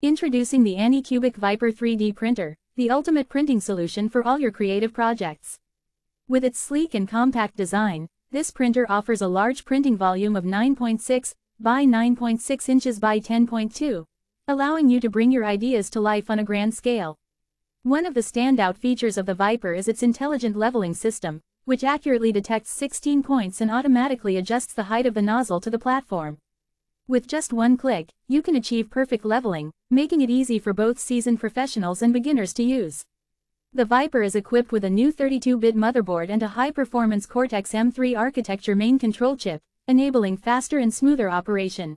Introducing the ANYCUBIC Vyper 3D printer, the ultimate printing solution for all your creative projects. With its sleek and compact design, this printer offers a large printing volume of 9.6 by 9.6 inches by 10.2, allowing you to bring your ideas to life on a grand scale. One of the standout features of the Vyper is its intelligent leveling system, which accurately detects 16 points and automatically adjusts the height of the nozzle to the platform. With just one click, you can achieve perfect leveling, making it easy for both seasoned professionals and beginners to use. The Vyper is equipped with a new 32-bit motherboard and a high-performance Cortex M3 architecture main control chip, enabling faster and smoother operation.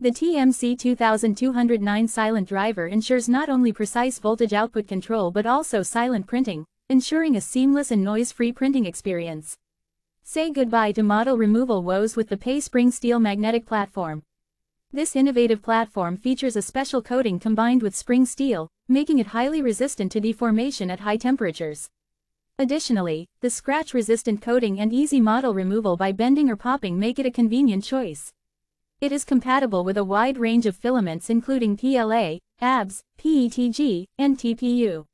The TMC2209 silent driver ensures not only precise voltage output control but also silent printing, ensuring a seamless and noise-free printing experience. Say goodbye to model removal woes with the Pay-Spring Steel Magnetic Platform. This innovative platform features a special coating combined with spring steel, making it highly resistant to deformation at high temperatures. Additionally, the scratch-resistant coating and easy model removal by bending or popping make it a convenient choice. It is compatible with a wide range of filaments including PLA, ABS, PETG, and TPU.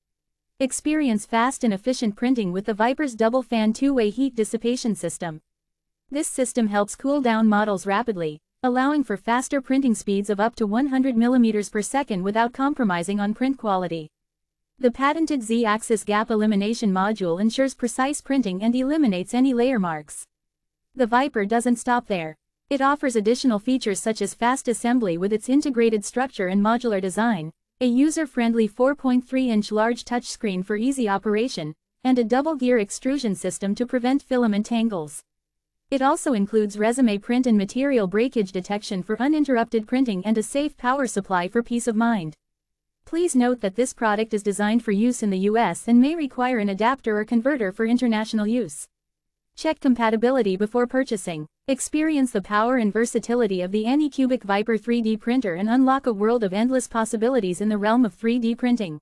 Experience fast and efficient printing with the Vyper's double-fan two-way heat dissipation system. This system helps cool down models rapidly, allowing for faster printing speeds of up to 100 mm per second without compromising on print quality. The patented Z-axis gap elimination module ensures precise printing and eliminates any layer marks. The Vyper doesn't stop there. It offers additional features such as fast assembly with its integrated structure and modular design, a user-friendly 4.3-inch large touchscreen for easy operation, and a double-gear extrusion system to prevent filament tangles. It also includes resume print and material breakage detection for uninterrupted printing and a safe power supply for peace of mind. Please note that this product is designed for use in the US and may require an adapter or converter for international use. Check compatibility before purchasing. Experience the power and versatility of the ANYCUBIC Vyper 3D printer and unlock a world of endless possibilities in the realm of 3D printing.